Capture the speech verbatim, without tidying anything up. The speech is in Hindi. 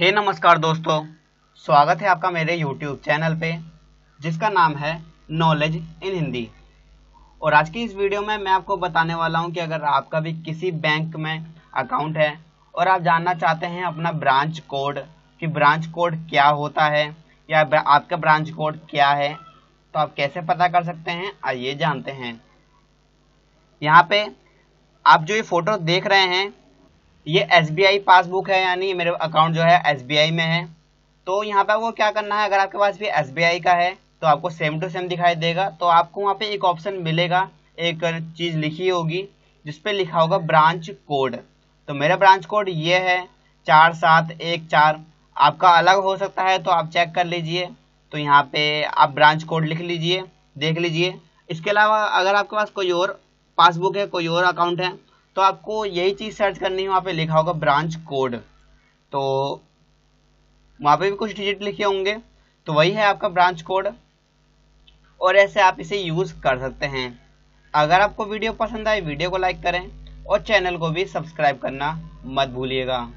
हे नमस्कार दोस्तों, स्वागत है आपका मेरे YouTube चैनल पे जिसका नाम है नॉलेज इन हिंदी। और आज की इस वीडियो में मैं आपको बताने वाला हूं कि अगर आपका भी किसी बैंक में अकाउंट है और आप जानना चाहते हैं अपना ब्रांच कोड कि ब्रांच कोड क्या होता है या आपका ब्रांच कोड क्या है, तो आप कैसे पता कर सकते हैं, आइए जानते हैं। यहाँ पे आप जो ये फ़ोटो देख रहे हैं ये एस बी आई पासबुक है, यानी मेरे अकाउंट जो है एस बी आई में है। तो यहाँ पे वो क्या करना है, अगर आपके पास भी एस बी आई का है तो आपको सेम टू सेम दिखाई देगा। तो आपको वहाँ पे एक ऑप्शन मिलेगा, एक चीज़ लिखी होगी जिस पे लिखा होगा ब्रांच कोड। तो मेरा ब्रांच कोड ये है चार सात एक चार, आपका अलग हो सकता है तो आप चेक कर लीजिए। तो यहाँ पर आप ब्रांच कोड लिख लीजिए, देख लीजिए। इसके अलावा अगर आपके पास कोई और पासबुक है, कोई और अकाउंट है, तो आपको यही चीज़ सर्च करनी है, वहाँ पे लिखा होगा ब्रांच कोड। तो वहाँ पे भी कुछ डिजिट लिखे होंगे, तो वही है आपका ब्रांच कोड। और ऐसे आप इसे यूज़ कर सकते हैं। अगर आपको वीडियो पसंद आए, वीडियो को लाइक करें और चैनल को भी सब्सक्राइब करना मत भूलिएगा।